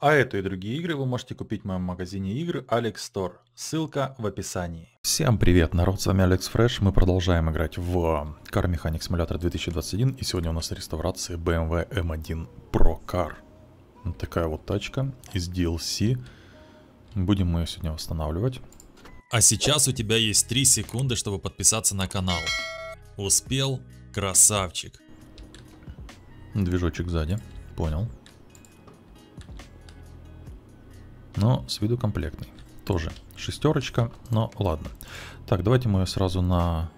А эту и другие игры вы можете купить в моем магазине игр Alex Store. Ссылка в описании. Всем привет, народ, с вами AlexFresh. Мы продолжаем играть в Car Mechanic Simulator 2021. И сегодня у нас реставрация BMW M1 Pro Car. Вот такая вот тачка из DLC. Будем мы ее сегодня восстанавливать. А сейчас у тебя есть 3 секунды, чтобы подписаться на канал. Успел? Красавчик. Движочек сзади. Понял. Но с виду комплектный. Тоже шестерочка, но ладно. Так, давайте мы сразу на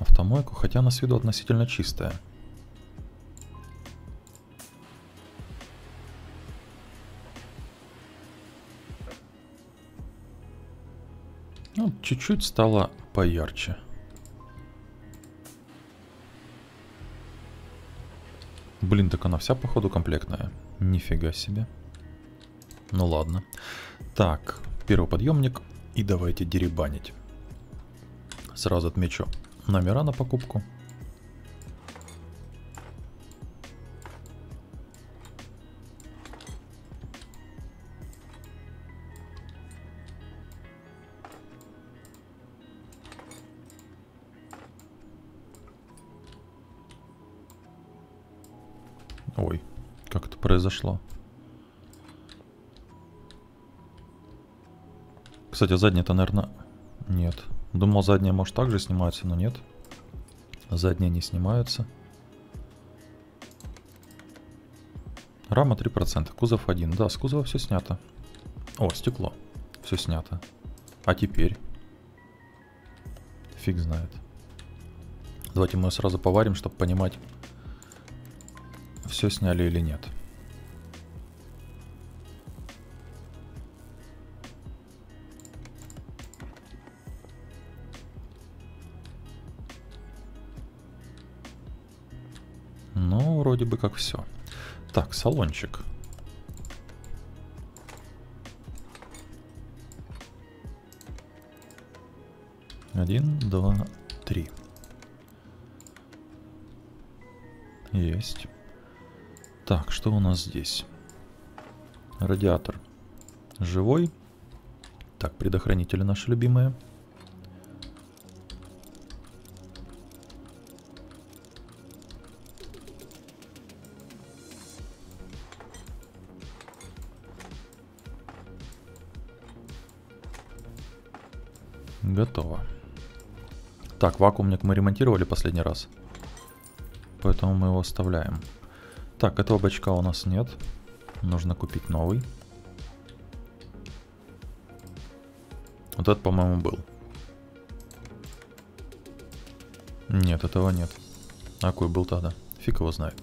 автомойку, хотя она с виду относительно чистая. Ну, чуть-чуть стало поярче. Блин, так она вся, походу, комплектная. Нифига себе. Ну ладно. Так, первый подъемник. И давайте деребанить. Сразу отмечу номера на покупку. Ой, как это произошло? Кстати, задняя-то, наверное, нет. Думал, задняя, может, также снимается, но нет. Задняя не снимается. Рама 3%, кузов 1. Да, с кузова все снято. О, стекло. Все снято. А теперь? Фиг знает. Давайте мы сразу поварим, чтобы понимать, все сняли или нет. Ну, вроде бы как все. Так, салончик. Один, два, три. Есть. Так, что у нас здесь? Радиатор живой. Так, предохранители наши любимые. Готово. Так, вакуумник мы ремонтировали последний раз, поэтому мы его оставляем. Так, этого бачка у нас нет. Нужно купить новый. Вот этот, по-моему, был. Нет, этого нет. А какой был тогда? Фиг его знает.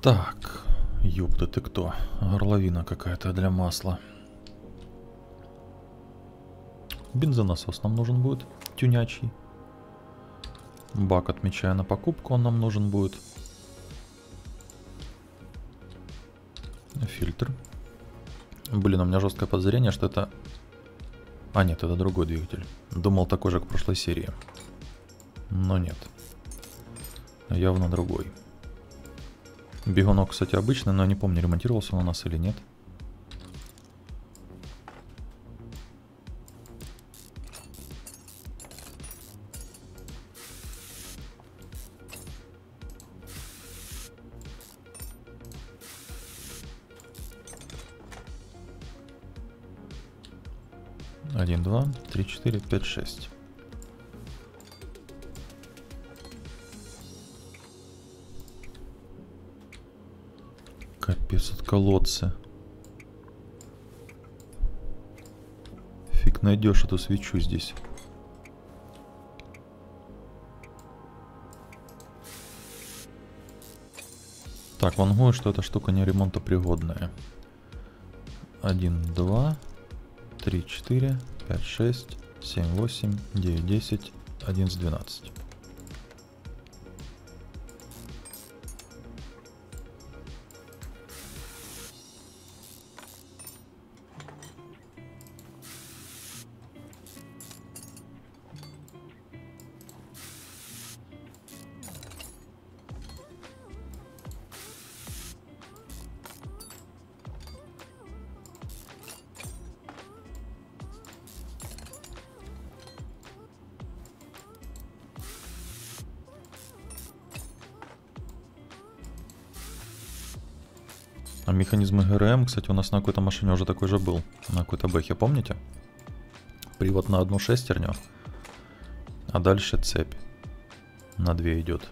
Так, ёпта, ты кто? Горловина какая-то для масла. Бензонасос нам нужен будет, тюнячий. Бак, отмечая на покупку, он нам нужен будет. Фильтр. Блин, у меня жесткое подозрение, что это... А нет, это другой двигатель. Думал, такой же, как в прошлой серии. Но нет. Явно другой. Бегунок, кстати, обычный, но я не помню, ремонтировался он у нас или нет. Три, 4, 5, 6. Капец, от колодца. Фиг найдешь эту свечу здесь. Так, вангую, что эта штука не ремонтопригодная. 1, 2, 3, 4... 5, 6, 7, 8, 9, 10, 11, 12. А механизмы ГРМ, кстати, у нас на какой-то машине уже такой же был. На какой-то бэхе, помните? Привод на одну шестерню, а дальше цепь на две идет.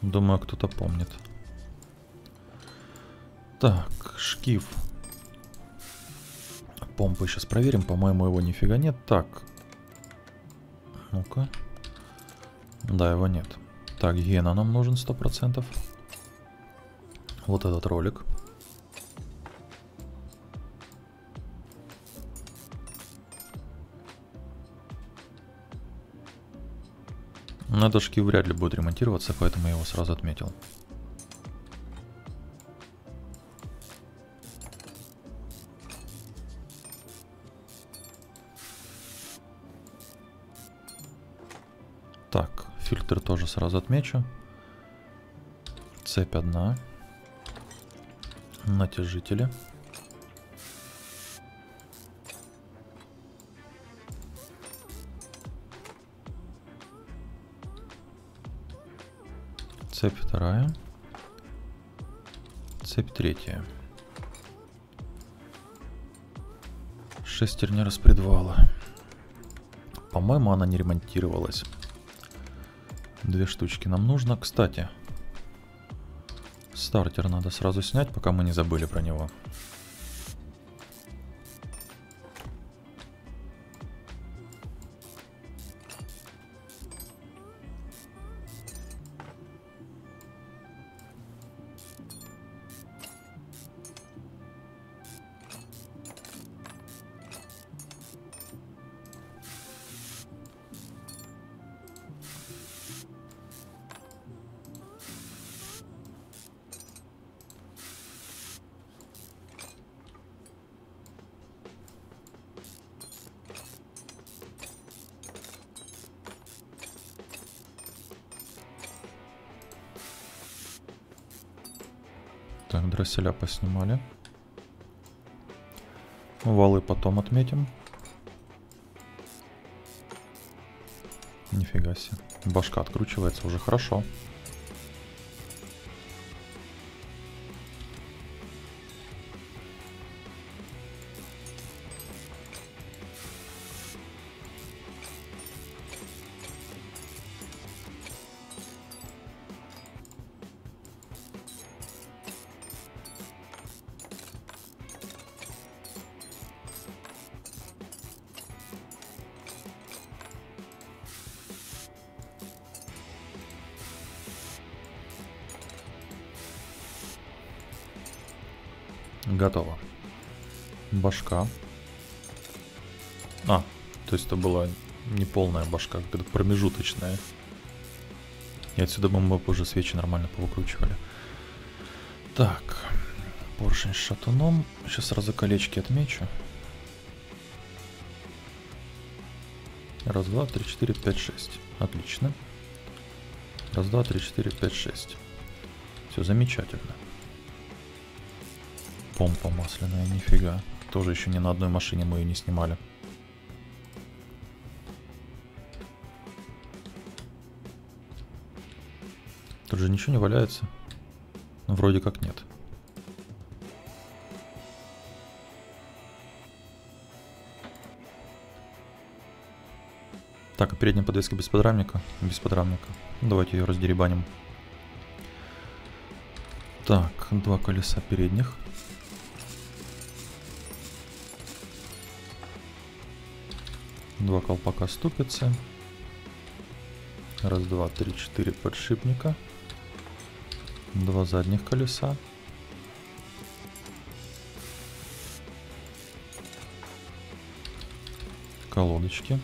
Думаю, кто-то помнит. Так, шкив. Помпы сейчас проверим. По-моему, его нифига нет. Так. Ну-ка. Да, его нет. Так, гена нам нужен 100%. Вот этот ролик. Но этот шкив вряд ли будет ремонтироваться, поэтому я его сразу отметил. Так, фильтр тоже сразу отмечу. Цепь одна. Натяжители. Цепь вторая. Цепь третья. Шестерня распредвала. По-моему, она не ремонтировалась. Две штучки нам нужно. Кстати, стартер надо сразу снять, пока мы не забыли про него. Так, дросселя поснимали. Валы потом отметим. Нифига себе. Башка откручивается уже хорошо. Готово. Башка. А, то есть это была не полная башка, это промежуточная. И отсюда мы уже свечи нормально повыкручивали. Так, поршень с шатуном. Сейчас сразу колечки отмечу. Раз, два, три, четыре, пять, шесть. Отлично. Раз, два, три, четыре, пять, шесть. Все замечательно. Помпа масляная, нифига. Тоже еще ни на одной машине мы ее не снимали. Тут же ничего не валяется. Вроде как нет. Так, а передняя подвеска без подрамника? Без подрамника. Давайте ее раздеребаним. Так, два колеса передних. Два колпака ступицы. Раз, два, три, четыре подшипника. Два задних колеса. Колодочки.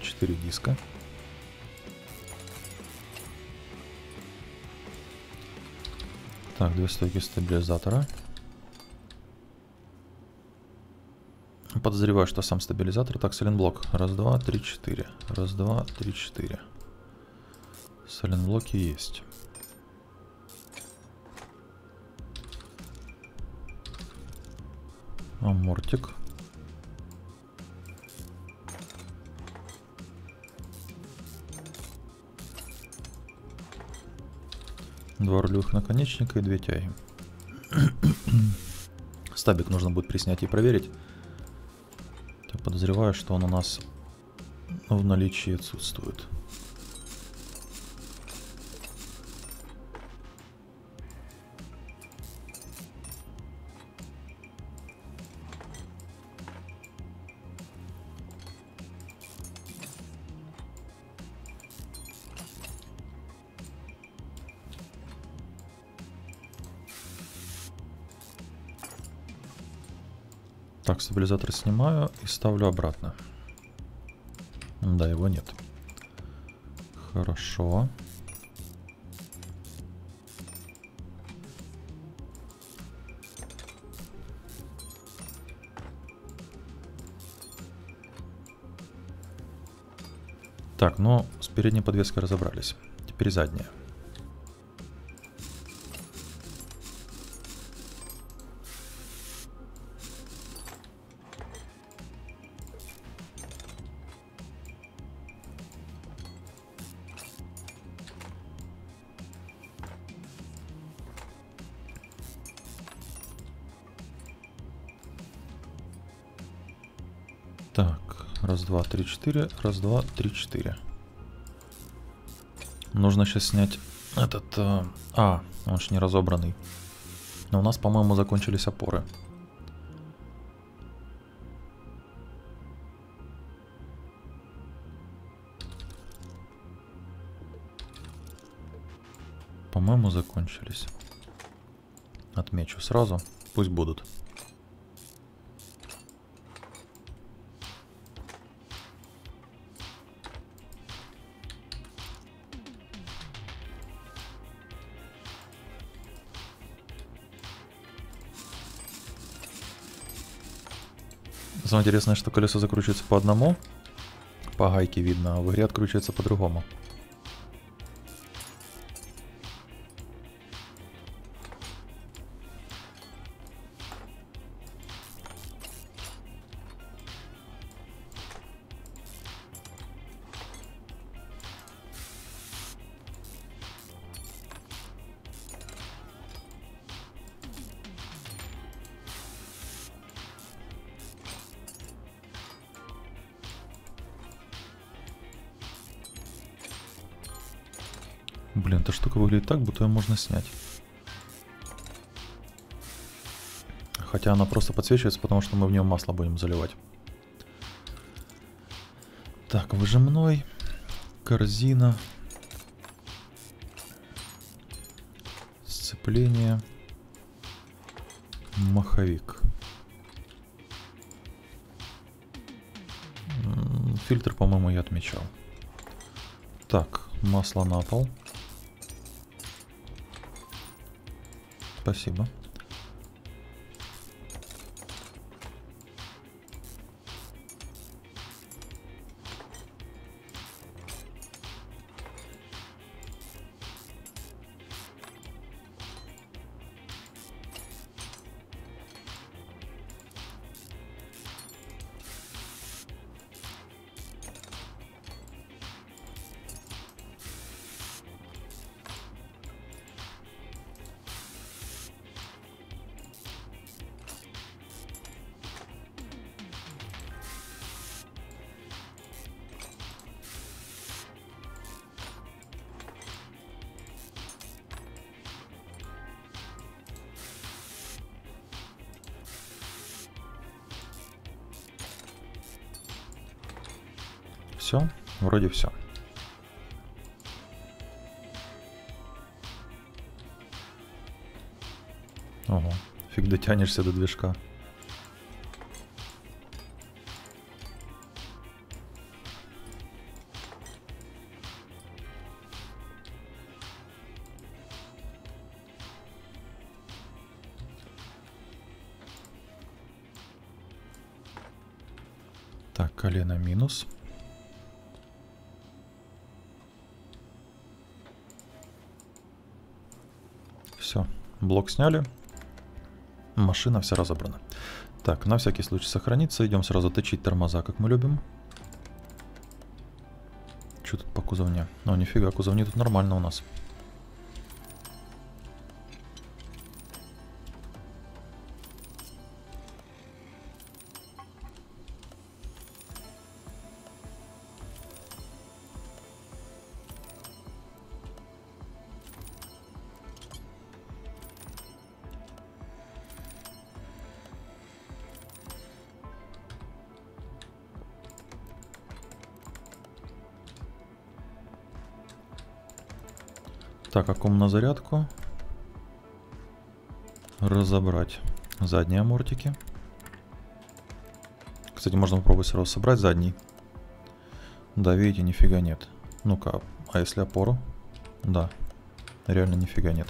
Четыре диска. Так, две стойки стабилизатора. Подозреваю, что сам стабилизатор. Так, сайлентблок. Раз, два, три, четыре. Раз, два, три, четыре. Сайлентблоки есть. Амортик. 2 рулевых наконечника и 2 тяги. Стабик нужно будет приснять и проверить. Так, подозреваю, что он у нас в наличии отсутствует. Так, стабилизатор снимаю и ставлю обратно. Да, его нет. Хорошо. Так, ну, с передней подвеской разобрались. Теперь задняя. Так, раз, два, три, четыре, раз, два, три, четыре. Нужно сейчас снять этот... он же не разобранный. Но у нас, по-моему, закончились опоры. По-моему, закончились. Отмечу сразу, пусть будут. Самое интересное, что колесо закручивается по одному, по гайке видно, а в игре откручивается по-другому. Блин, эта штука выглядит так, будто ее можно снять. Хотя она просто подсвечивается, потому что мы в нее масло будем заливать. Так, выжимной. Корзина. Сцепление. Маховик. Фильтр, по-моему, я отмечал. Так, масло на пол. Спасибо. Все, вроде все. Ого, фиг дотянешься до движка. Так, колено минус. Блок сняли. Машина вся разобрана. Так, на всякий случай сохранится. Идем сразу точить тормоза, как мы любим. Что тут по кузовне? Ну, нифига, кузовни тут нормально у нас. Так, аккум на зарядку. Разобрать задние амортики. Кстати, можно попробовать сразу собрать задний. Да, видите, нифига нет. Ну-ка, а если опору? Да, реально нифига нет.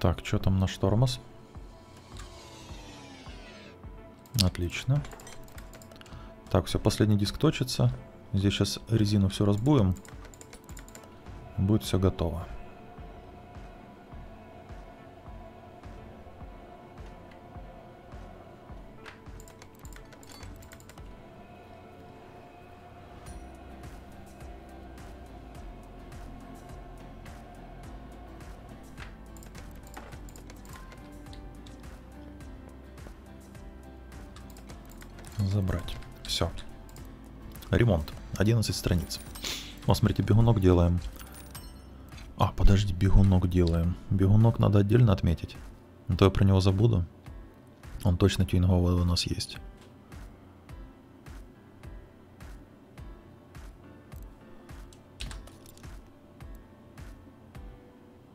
Так, что там наш тормоз? Отлично. Так, все, последний диск точится. Здесь сейчас резину все разбуем. Будет все готово. Забрать. Все. Ремонт. 11 страниц. Вот, смотрите, бегунок делаем. А, подожди, бегунок делаем. Бегунок надо отдельно отметить. А то я про него забуду. Он точно тюнинговый у нас есть.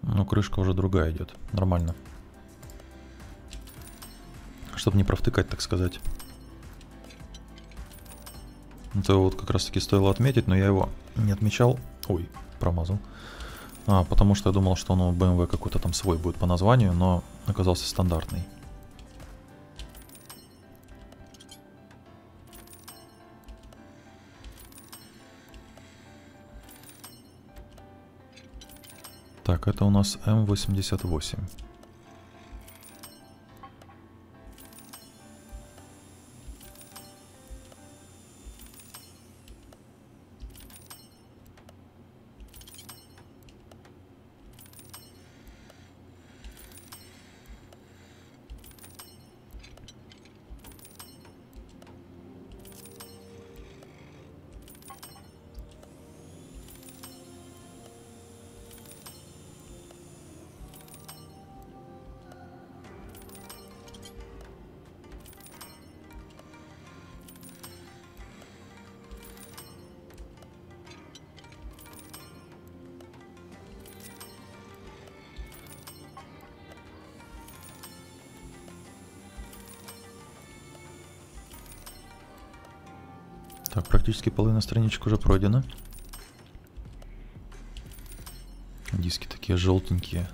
Ну, крышка уже другая идет. Нормально. Чтобы не провтыкать, так сказать. Это вот как раз таки стоило отметить, но я его не отмечал. Ой, промазал. Потому что я думал, что он у BMW какой-то там свой будет по названию, но оказался стандартный. Так, это у нас М88. Так, практически половина страничек уже пройдена. Диски такие желтенькие.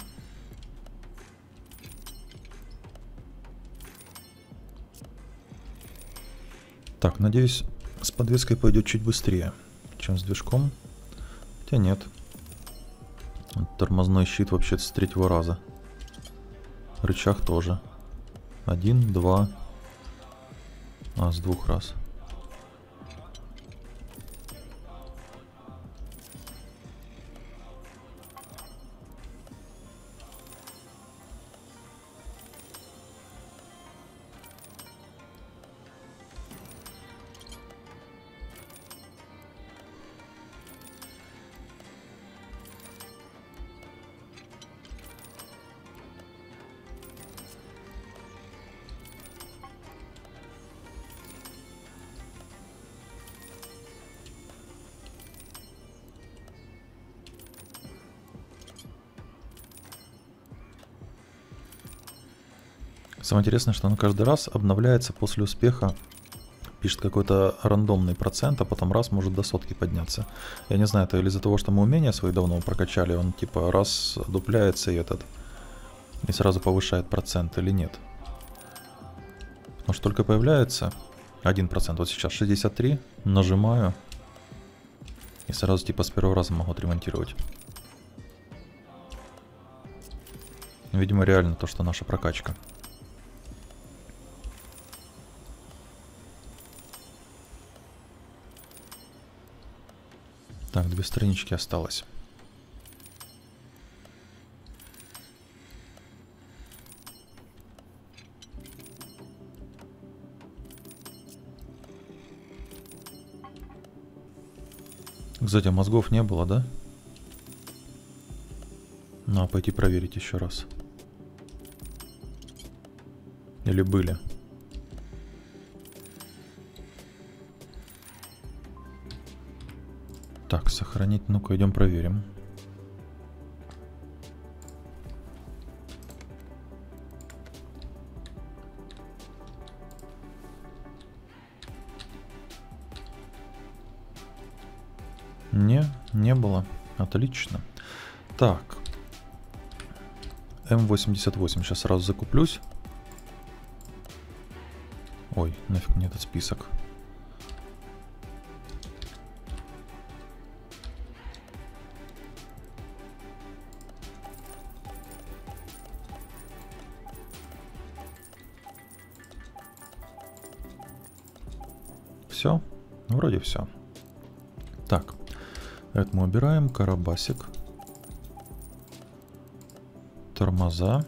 Так, надеюсь, с подвеской пойдет чуть быстрее, чем с движком. Хотя нет. Тормозной щит вообще с третьего раза. Рычаг тоже. Один, два. А, с двух раз. Самое интересное, что он каждый раз обновляется после успеха, пишет какой-то рандомный процент, а потом раз может до сотки подняться. Я не знаю, это или из-за того, что мы умения свои давно прокачали, он типа раз дупляется и сразу повышает процент, или нет. Потому что только появляется 1%, вот сейчас 63, нажимаю и сразу типа с первого раза могу отремонтировать. Видимо, реально то, что наша прокачка. Так, две странички осталось. Кстати, а мозгов не было, да? Надо пойти проверить еще раз. Или были? Так, сохранить. Ну-ка, идем проверим. Не было. Отлично. Так. М88. Сейчас сразу закуплюсь. Ой, нафиг мне этот список. Все? Вроде все. Так. Это мы убираем. Карабасик. Тормоза.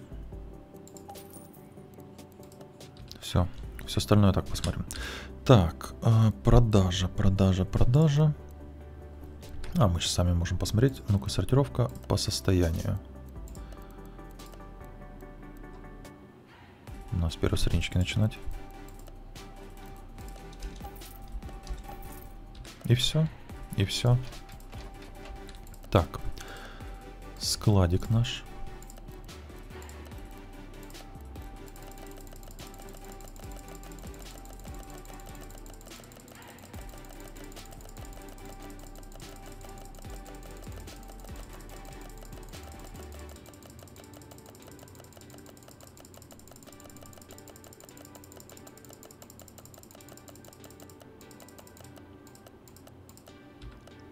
Все. Все остальное так посмотрим. Так. Продажа, продажа, продажа. А, мы сейчас сами можем посмотреть. Ну-ка, сортировка по состоянию. У нас первые странички начинать. И все. И все. Так, складик наш.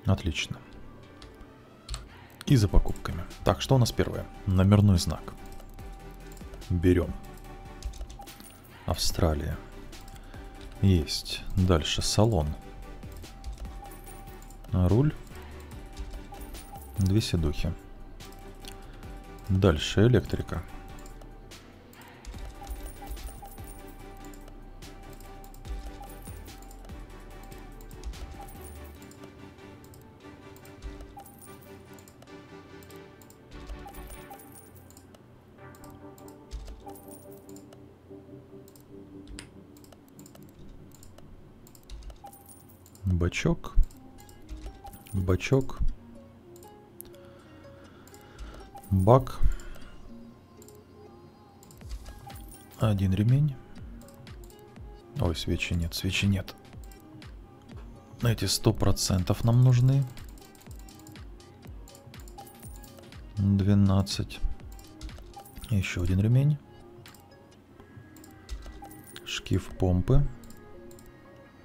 Отлично. И за покупками. Так, что у нас первое? Номерной знак. Берем. Австралия. Есть. Дальше салон. Руль. Две седухи. Дальше электрика. Бачок, бачок, бак, один ремень. Ой, свечи нет, свечи нет. Эти 100% нам нужны. 12. Еще один ремень. Шкив помпы.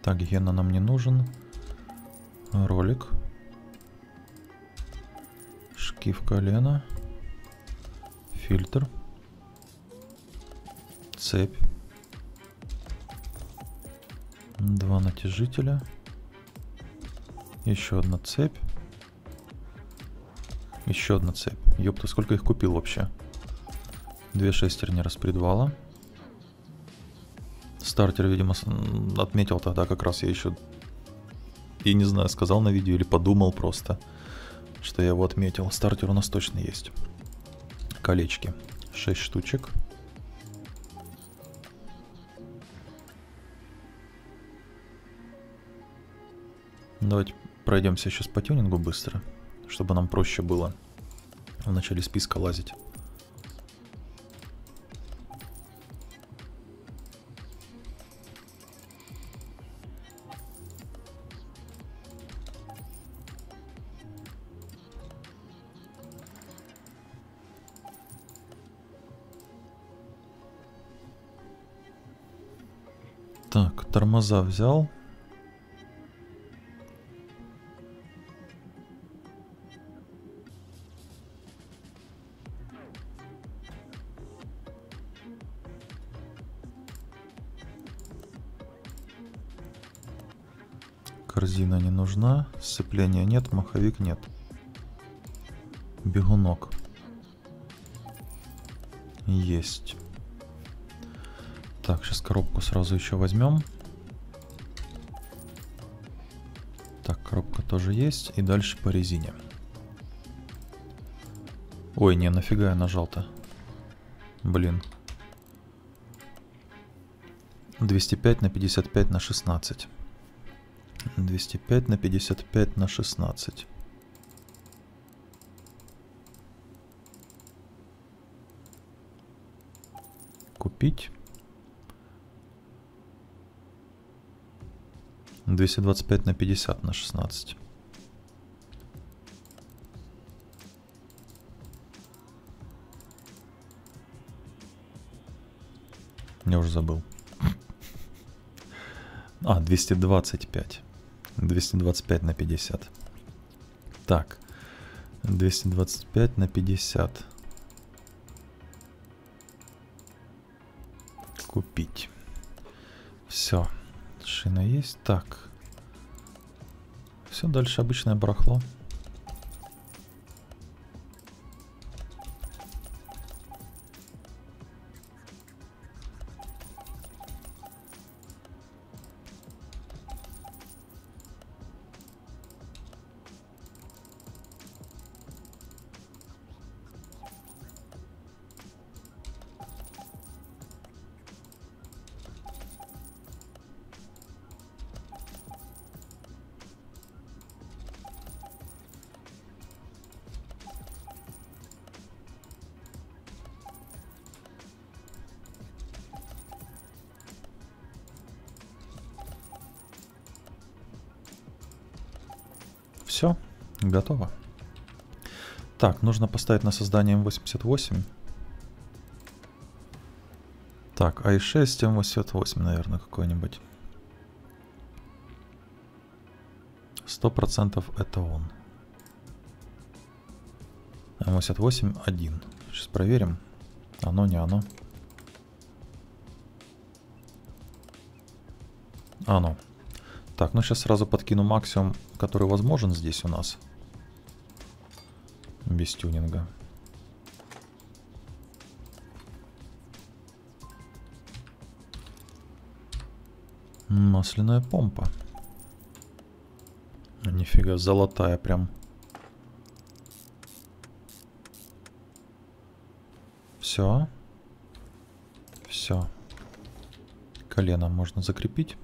Так, гена нам не нужен. Ролик. Шкив колена. Фильтр. Цепь. Два натяжителя. Еще одна цепь. Еще одна цепь. Ёпта, сколько их купил вообще? Две шестерни распредвала. Стартер, видимо, отметил тогда как раз. Я еще, я не знаю, сказал на видео или подумал просто, что я его отметил. Стартер у нас точно есть. Колечки. 6 штучек. Давайте пройдемся сейчас по тюнингу быстро, чтобы нам проще было в начале списка лазить. Так, тормоза взял. Корзина не нужна. Сцепления нет, маховик нет. Бегунок. Есть. Так, сейчас коробку сразу еще возьмем. Так, коробка тоже есть. И дальше по резине. Ой, не, нафига я нажал-то? Блин. 205 на 55 на 16. 205 на 55 на 16. Купить. 225 на 50 на 16. Я уже забыл. А, 225. 225 на 50. Так. 225 на 50. Купить. Все. Шина есть. Так. Все, дальше обычное барахло. Все, готово. Так, нужно поставить на создание М88. Так, i6, М88, наверное, какой-нибудь. 100% это он. М88 1. Сейчас проверим. Оно, не оно. Оно. Так, ну сейчас сразу подкину максимум, который возможен здесь у нас. Без тюнинга. Масляная помпа. Нифига, золотая прям. Все. Все. Колено можно закрепить.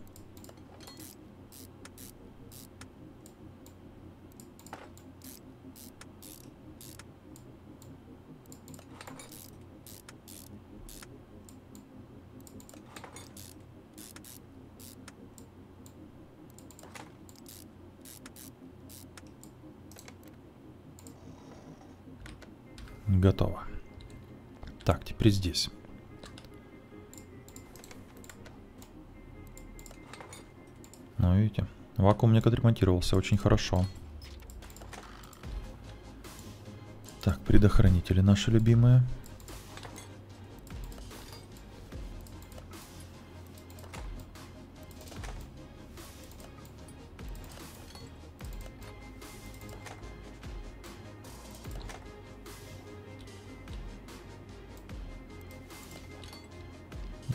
Готово. Так, теперь здесь. Ну, видите, вакуум не отремонтировался очень хорошо. Так, предохранители наши любимые.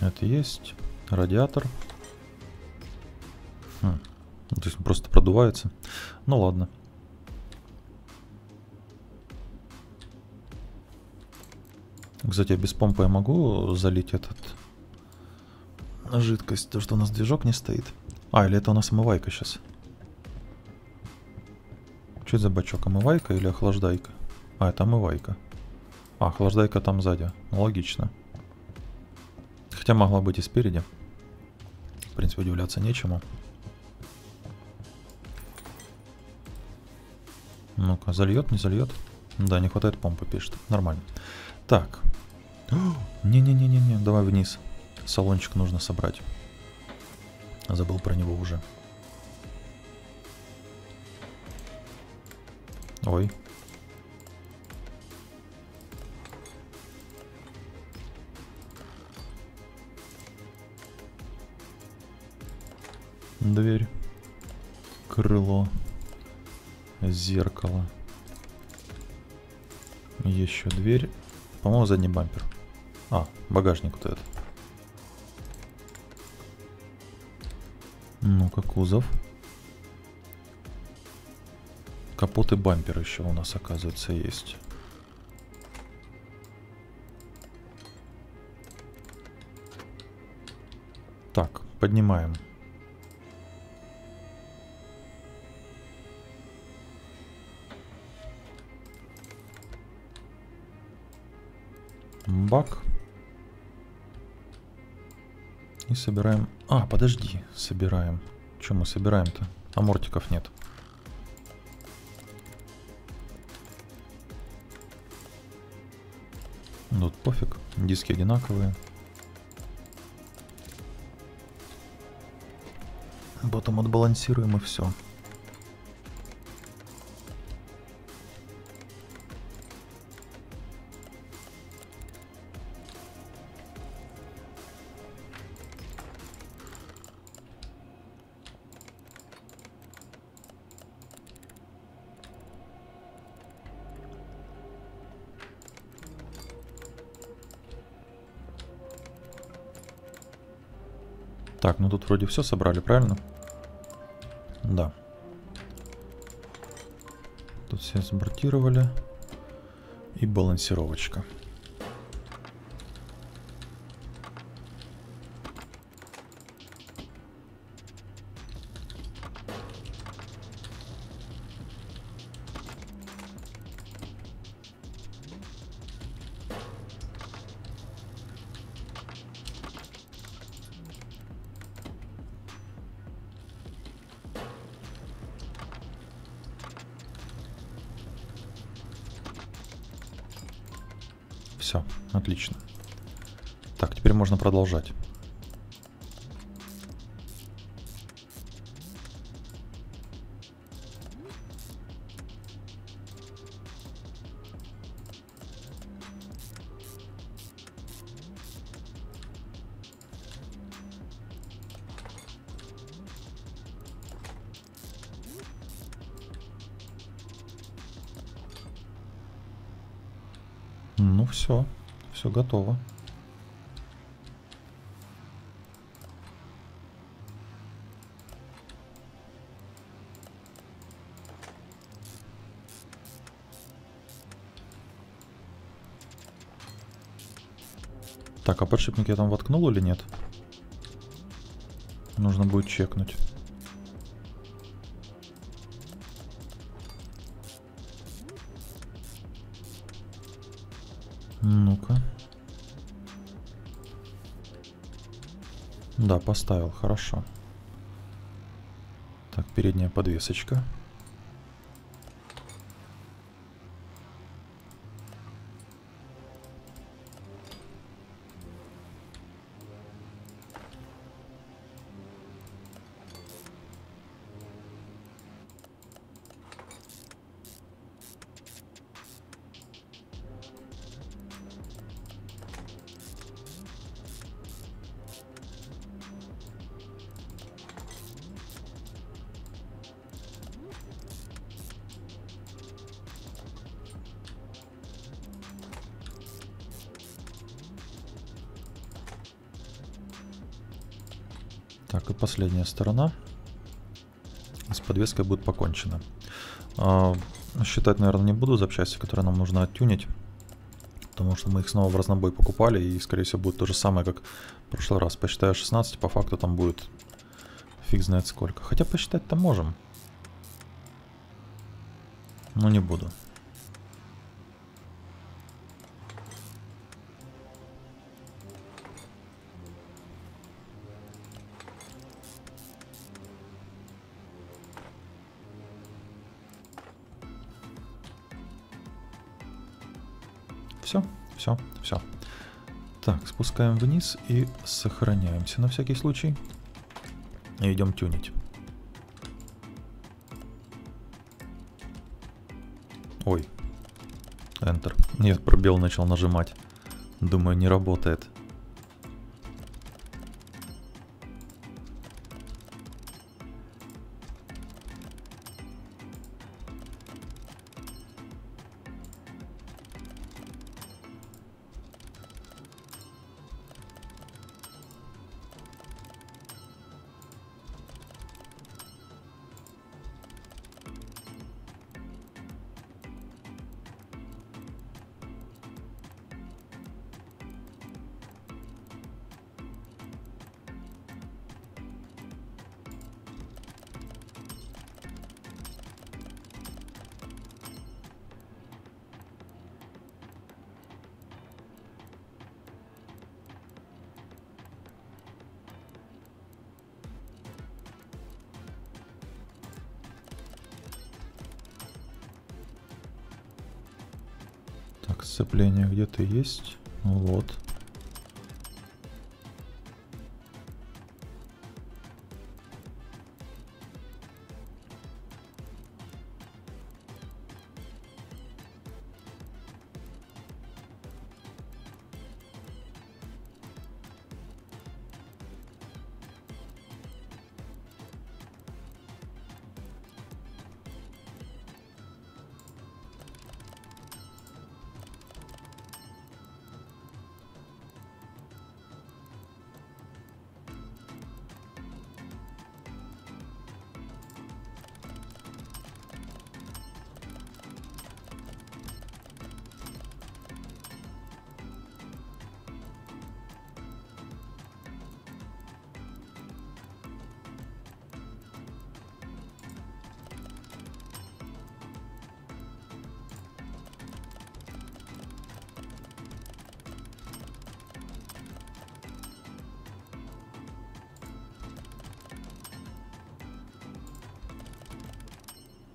Это есть. Радиатор. То есть он просто продувается. Ну ладно. Кстати, я без помпы я могу залить этот... жидкость. То, что у нас движок не стоит. А, или это у нас омывайка сейчас. Что это за бачок? Омывайка или охлаждайка? А, это омывайка. А, охлаждайка там сзади. Логично. Хотя могла быть и спереди. В принципе, удивляться нечему. Ну-ка, зальет, не зальет? Да, не хватает помпы, пишет. Нормально. Так. Не-не-не-не-не, давай вниз. Салончик нужно собрать. Забыл про него уже. Ой. Дверь, крыло, зеркало, еще дверь, по-моему, задний бампер. А, багажник вот этот. Ну-ка, кузов. Капот и бампер еще у нас, оказывается, есть. Так, поднимаем. Бак. И собираем... А, подожди, собираем. Че мы собираем-то? Амортиков нет. Ну, тут пофиг. Диски одинаковые. Потом отбалансируем и все. Так, ну тут вроде все собрали, правильно? Да. Тут все сбортировали. И балансировочка. Все, отлично. Так, теперь можно продолжать. Ну все, все готово. Так, а подшипник я там воткнул или нет? Нужно будет чекнуть. Ну-ка. Да, поставил, хорошо. Так, передняя подвесочка. Так, и последняя сторона. С подвеской будет покончено. Считать, наверное, не буду запчасти, которые нам нужно оттюнить. Потому что мы их снова в разнобой покупали. И, скорее всего, будет то же самое, как в прошлый раз. Посчитаю 16, по факту там будет фиг знает сколько. Хотя посчитать-то можем. Но не буду. Все, все, все. Так, спускаем вниз и сохраняемся на всякий случай. И идем тюнить. Ой. Enter. Нет, пробел начал нажимать. Думаю, не работает. сцепление где-то есть. Вот.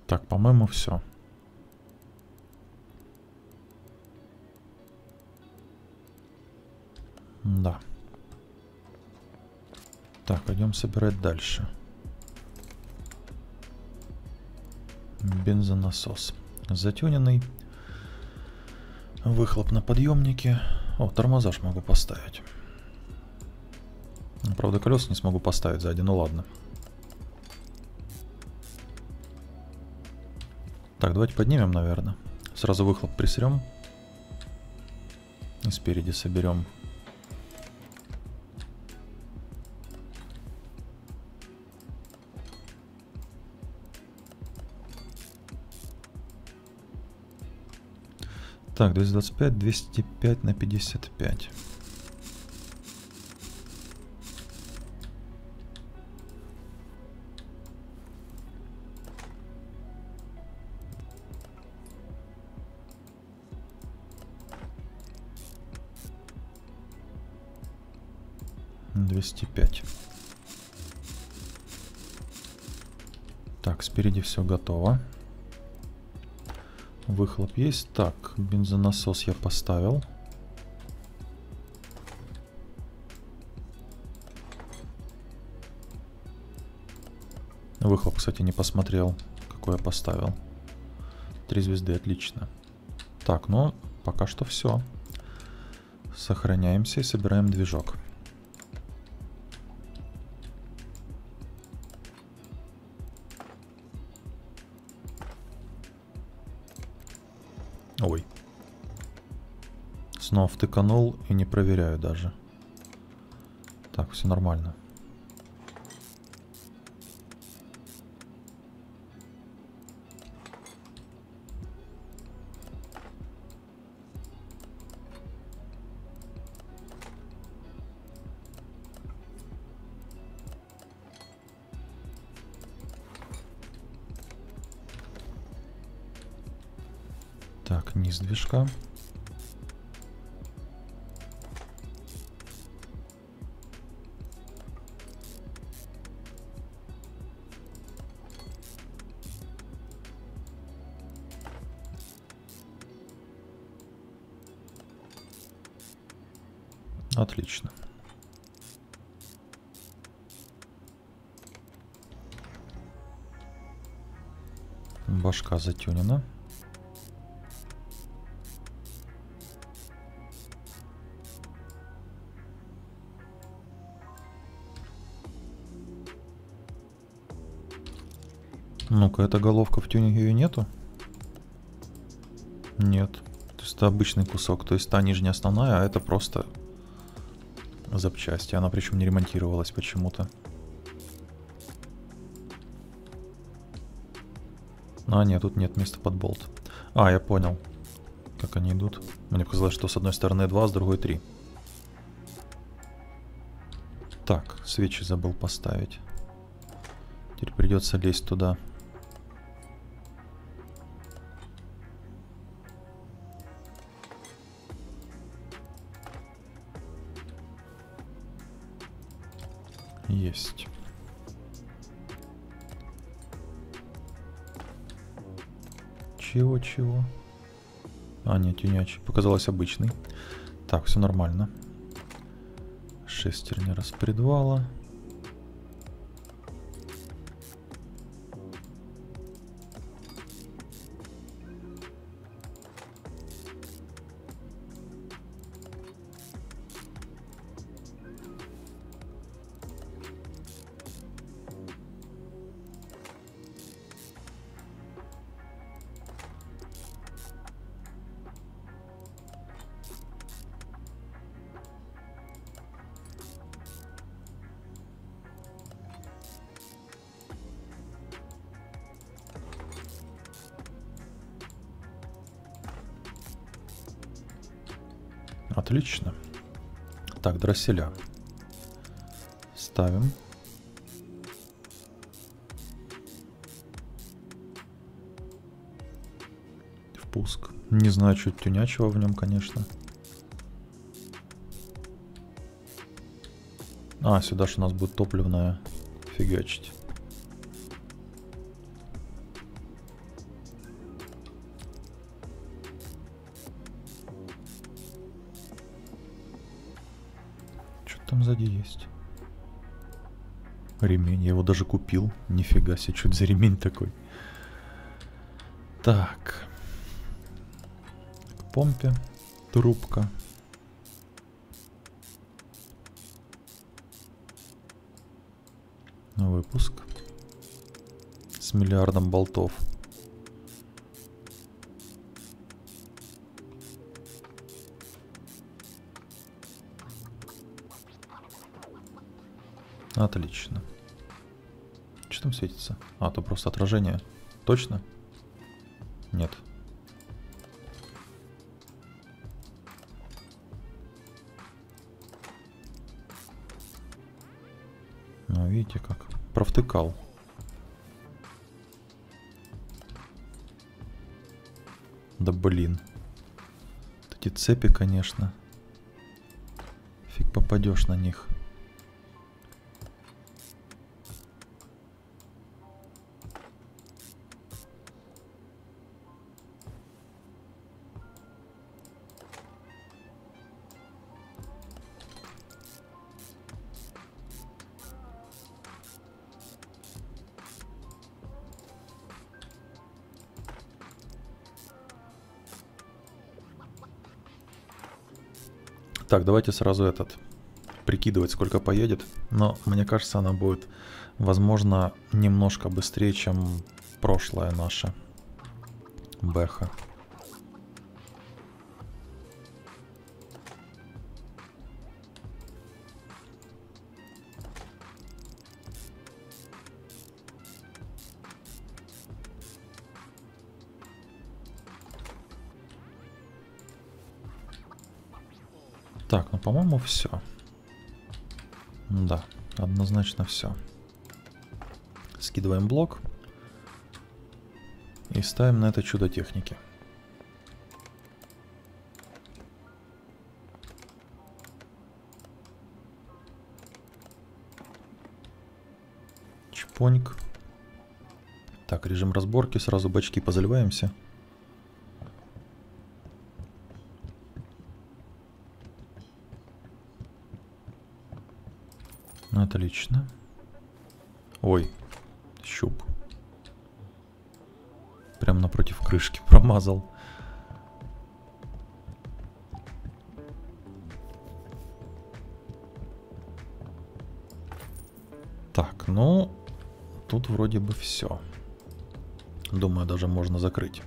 Так, по-моему, все. Да. Так, идем собирать дальше. Бензонасос затюненный. Выхлоп на подъемнике. О, тормозаж могу поставить. Правда, колеса не смогу поставить сзади, ну ладно. Так, давайте поднимем, наверное. Сразу выхлоп присрем. И спереди соберем. Так, 225, 205 на 55. Так, спереди все готово. Выхлоп есть. Так, бензонасос я поставил. Выхлоп, кстати, не посмотрел, какой я поставил. 3 звезды, отлично. Так, ну, пока что все. Сохраняемся и собираем движок. Ой. Снова втыканул и не проверяю даже. Так, все нормально. Так, низ движка. Отлично. Башка затюнена. Ну-ка, эта головка в тюнинге ее нету? Нет. То есть это обычный кусок. То есть та нижняя основная, а это просто запчасти. Она причем не ремонтировалась почему-то. А, нет, тут нет места под болт. А, я понял, как они идут. Мне показалось, что с одной стороны 2, с другой 3. Так, свечи забыл поставить. Теперь придется лезть туда. Есть. А, нет, тюнячий. Показалось обычный. Так, все нормально. Шестерня распредвала. Отлично. Так, дросселя ставим. Впуск. Не знаю, чуть тюнячего в нем, конечно. А, сюда же у нас будет топливная фигачить. Сзади есть ремень, я его даже купил. Нифига себе, что это за ремень такой. Так, к помпе трубка. Выпуск с миллиардом болтов. Отлично. Что там светится? А, то просто отражение. Точно? Нет. Ну, видите как? Провтыкал. Да блин. Вот эти цепи, конечно. Фиг попадешь на них. Так, давайте сразу этот прикидывать, сколько поедет. Но мне кажется, она будет, возможно, немножко быстрее, чем прошлое наше бэха. Так, ну, по-моему, все. Да, однозначно все. Скидываем блок. И ставим на это чудо техники. Чпоньк. Так, режим разборки. Сразу бачки позаливаемся. Отлично. Ой, щуп. Прям напротив крышки промазал. Так, ну, тут вроде бы все. Думаю, даже можно закрыть.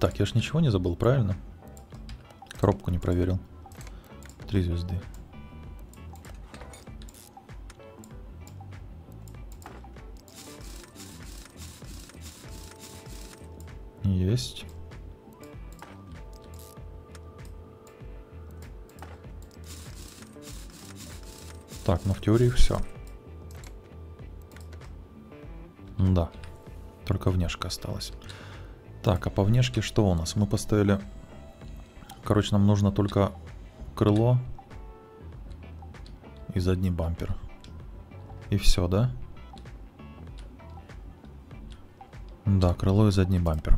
Так, я ж ничего не забыл, правильно? Коробку не проверил. 3 звезды. Есть. Так, ну в теории все. Да. Только внешка осталась. Так, а по внешке что у нас? Мы поставили... Короче, нам нужно только крыло и задний бампер. И все, да? Да, крыло и задний бампер.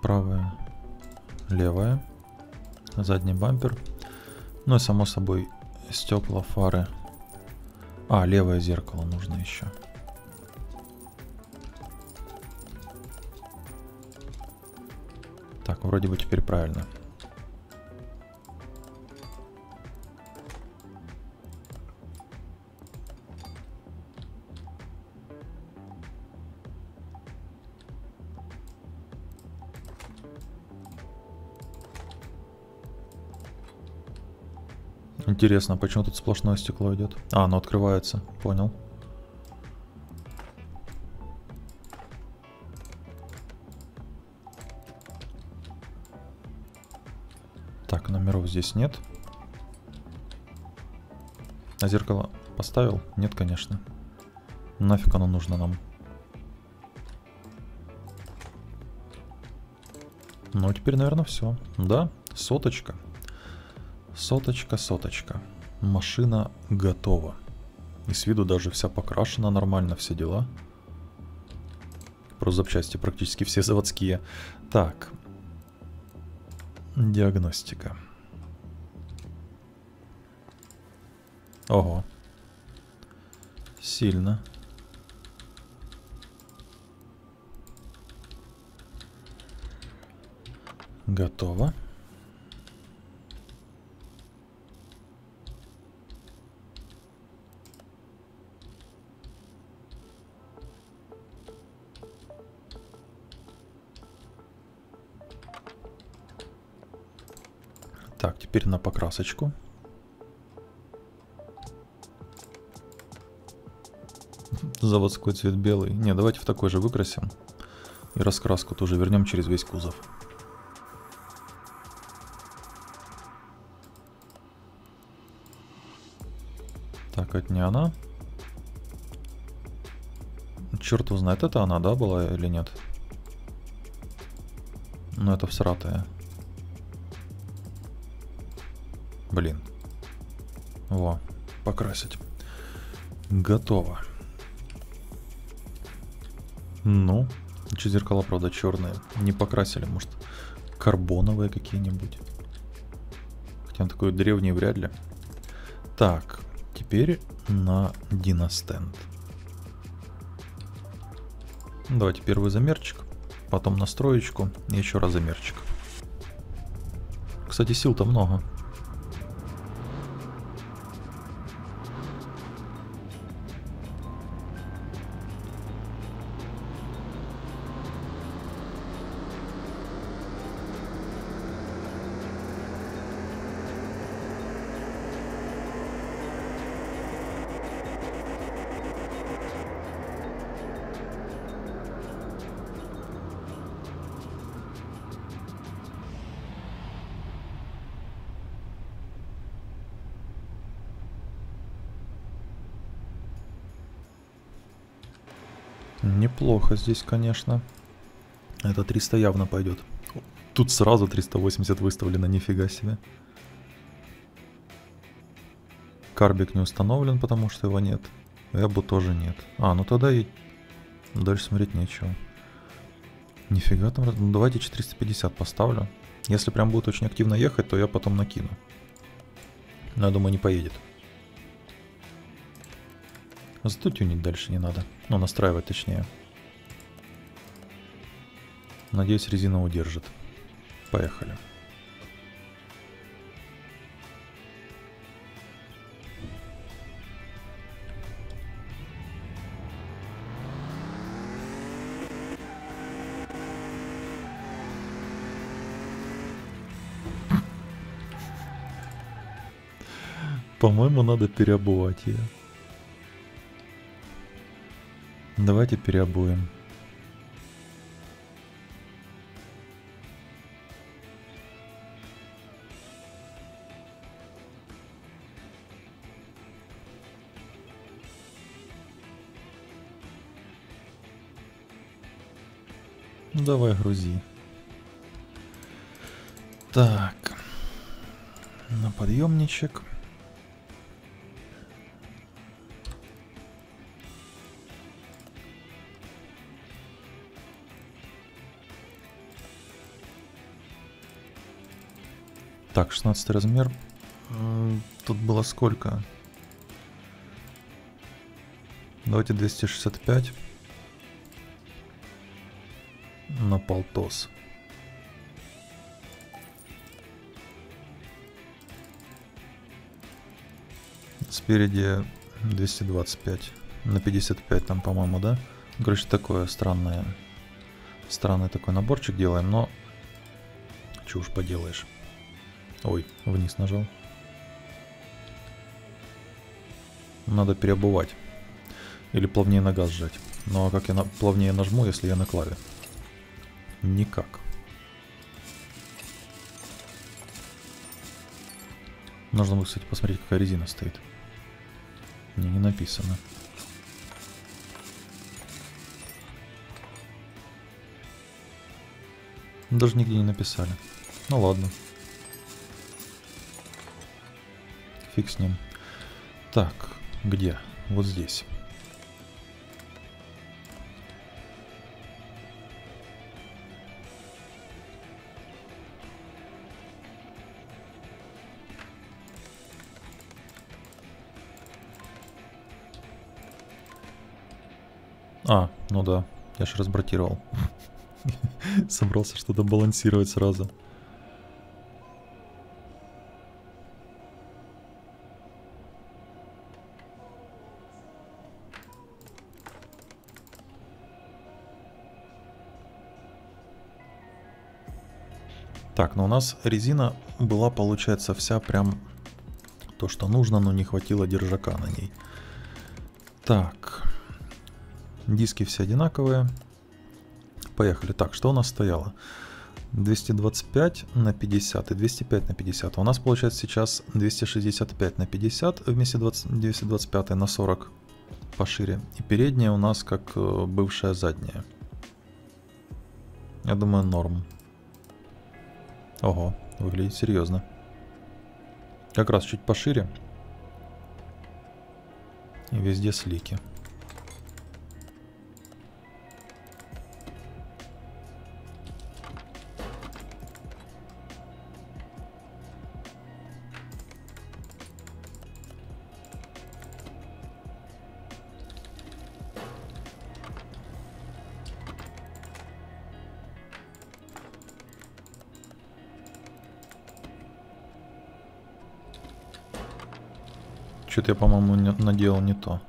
Правая, левая, задний бампер. Ну и само собой стекла, фары. А, левое зеркало нужно еще. Так, вроде бы теперь правильно. Интересно, почему тут сплошное стекло идет? А, оно открывается, понял. Так, номеров здесь нет. А зеркало поставил? Нет, конечно. Нафиг оно нужно нам? Ну, теперь, наверное, все. Да, соточка. Соточка, соточка. Машина готова. И с виду даже вся покрашена, нормально, все дела. Просто запчасти практически все заводские. Так. Диагностика. Ого. Сильно. Готово. Так, теперь на покрасочку. Заводской цвет белый. Не, давайте в такой же выкрасим. И раскраску тоже вернем через весь кузов. Так, это не она. Черт его знает, это она, да, была или нет? Но это всратая. Блин. Во, покрасить. Готово. Ну, еще зеркала, правда, черные. Не покрасили, может, карбоновые какие-нибудь. Хотя он такой древний, вряд ли. Так, теперь на диностенд. Давайте первый замерчик, потом настроечку и еще раз замерчик. Кстати, сил-то много. Неплохо здесь, конечно. Это 300 явно пойдет. Тут сразу 380 выставлено, нифига себе. Карбик не установлен, потому что его нет. Эбу тоже нет. А, ну тогда и дальше смотреть нечего. Нифига там. Ну, давайте 450 поставлю. Если прям будет очень активно ехать, то я потом накину. Но я думаю, не поедет. Зато тюнить дальше не надо. Ну, настраивать точнее. Надеюсь, резина удержит. Поехали. По-моему, надо переобувать ее. Давайте переобуем. Ну давай, грузи. Так. На подъемничек. Так, 16 размер. Тут было сколько? Давайте 265 на полтос. Спереди 225 на 55 там, по-моему, да? Короче, такое странное. Странный такой наборчик делаем, но чушь поделаешь. Ой, вниз нажал. Надо переобувать. Или плавнее на газ сжать. Ну а как я плавнее нажму, если я на клаве? Никак. Нужно будет, кстати, посмотреть, какая резина стоит. Мне не написано. Даже нигде не написали. Ну ладно. Фиг с ним. Так, где? Вот здесь. А, ну да, я же разбратировал. Собрался что-то балансировать сразу. Так, ну у нас резина была, получается, вся прям то, что нужно, но не хватило держака на ней. Так, диски все одинаковые. Поехали. Так, что у нас стояло? 225 на 50 и 205 на 50. У нас получается сейчас 265 на 50 вместе 225 на 40 пошире. И передняя у нас как бывшая задняя. Я думаю, норм. Ого, выглядит серьезно. Как раз чуть пошире. И везде слики. Что-то я, по-моему, наделал не то.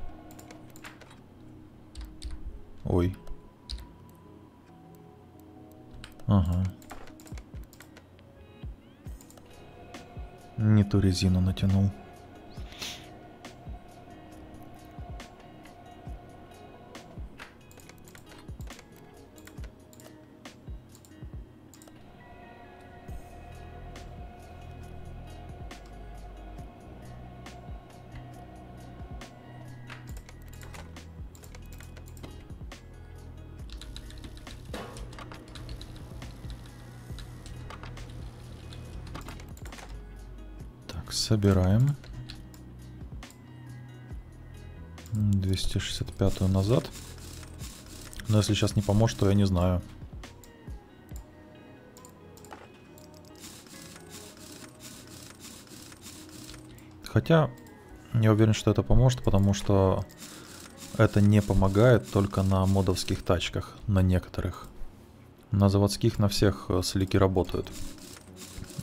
Ой. Ага. Не ту резину натянул. Собираем 265 назад. Но если сейчас не поможет, то я не знаю. Хотя я уверен, что это поможет, потому что это не помогает только на модовских тачках, на некоторых. На заводских на всех слики работают.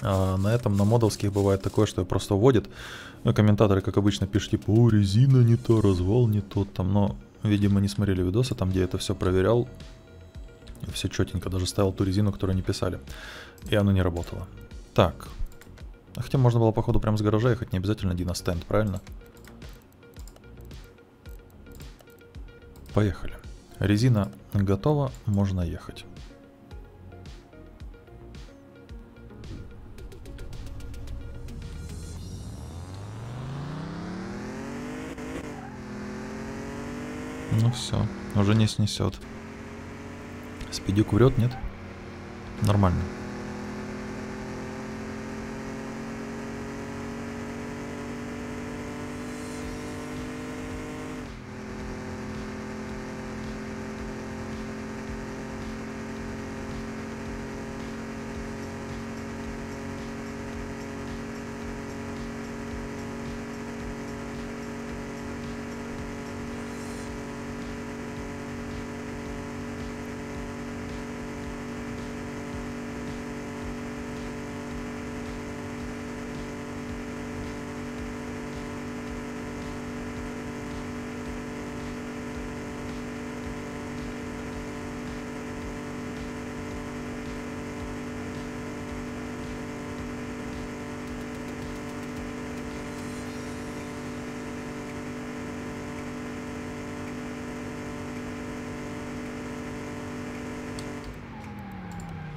А на этом, на модовских, бывает такое, что просто уводит. Ну, комментаторы, как обычно, пишут, типа, о, резина не то, развал не тот там. Но, видимо, не смотрели видосы, там, где я это все проверял. Все четенько, даже ставил ту резину, которую не писали. И оно не работало. Так. Хотя можно было, походу, прямо с гаража ехать, не обязательно один на стенд, правильно? Поехали. Резина готова, можно ехать. Ну все, уже не снесет. Спидюк врет, нет? Нормально.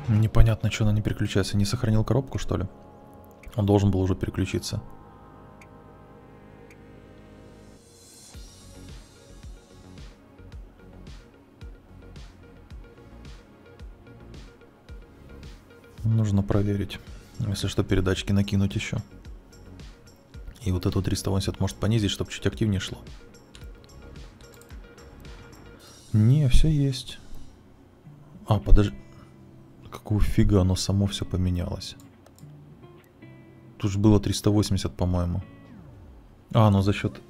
Непонятно, что она не переключается. Не сохранил коробку, что ли? Он должен был уже переключиться. Нужно проверить. Если что, передачки накинуть еще. И вот эту 380 может понизить, чтобы чуть активнее шло. Не, все есть. А, подожди. Какого фига оно само все поменялось? Тут же было 380, по-моему. А, ну за счет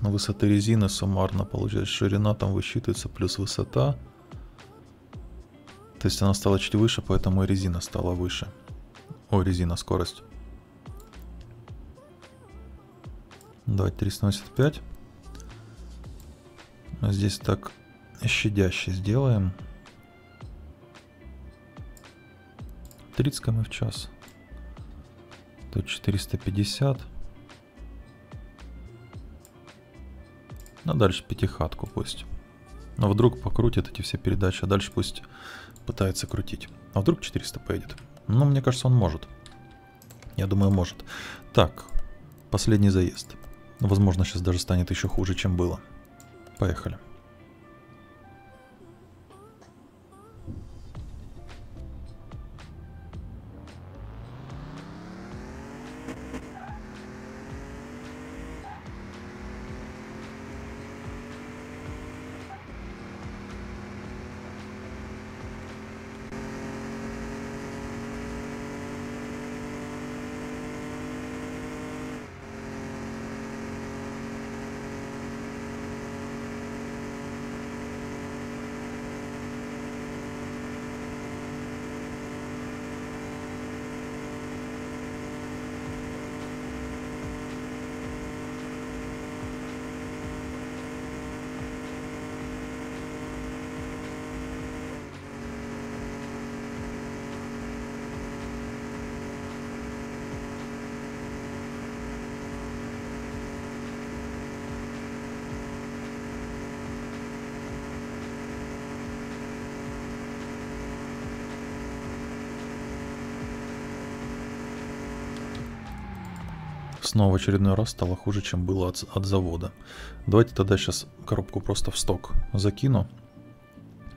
высоты резины суммарно получается. Ширина там высчитывается плюс высота. То есть она стала чуть выше, поэтому и резина стала выше. Ой, резина, скорость. Давайте 385. Здесь так щадяще сделаем. 30 км в час. Тут 450. А дальше пятихатку пусть. А вдруг покрутит эти все передачи, а дальше пусть пытается крутить. А вдруг 400 поедет? Ну, мне кажется, он может. Я думаю, может. Так, последний заезд. Возможно, сейчас даже станет еще хуже, чем было. Поехали. Снова в очередной раз стало хуже, чем было от завода. Давайте тогда сейчас коробку просто в сток закину.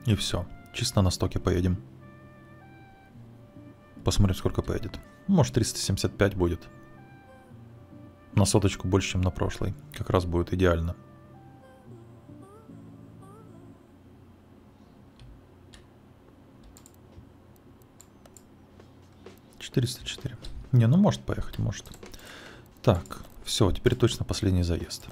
И все. Чисто на стоке поедем. Посмотрим, сколько поедет. Может, 375 будет. На соточку больше, чем на прошлой. Как раз будет идеально. $404. Не, ну может поехать, может. Так, все, теперь точно последний заезд.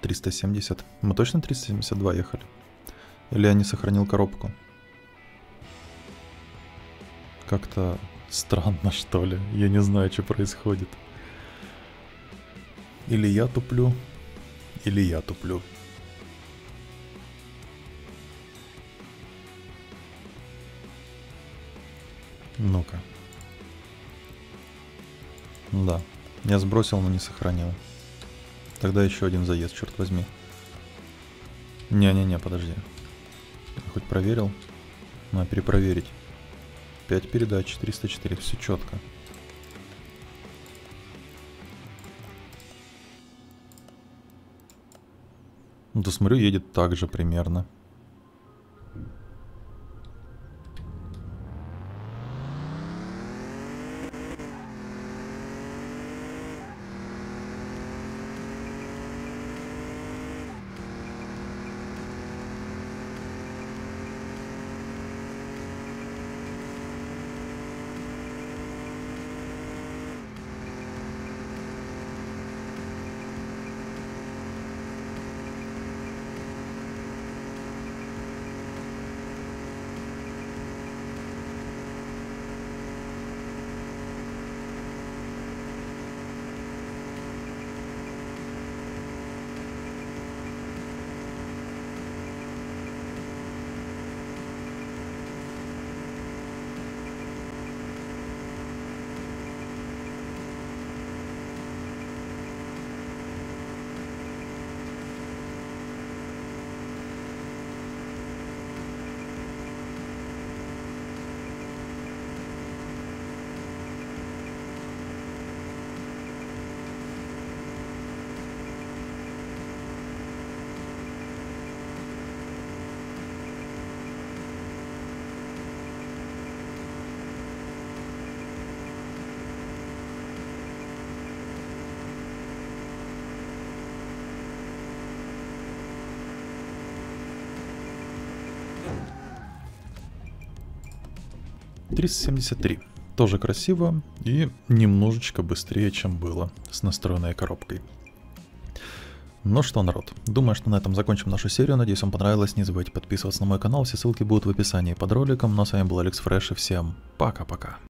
370. Мы точно 372 ехали? Или я не сохранил коробку? Как-то странно, что ли. Я не знаю, что происходит. Или я туплю, или я туплю. Ну-ка. Да, я сбросил, но не сохранил. Тогда еще один заезд, черт возьми. Не-не-не, подожди. Я хоть проверил? Надо перепроверить. 5 передач, 304, все четко. Да, смотрю, едет так же примерно. ,73 тоже красиво и немножечко быстрее, чем было с настроенной коробкой. Ну что, народ, думаю, что на этом закончим нашу серию. Надеюсь, вам понравилось. Не забывайте подписываться на мой канал, все ссылки будут в описании под роликом. Ну а с вами был AlexFresh, и всем пока-пока.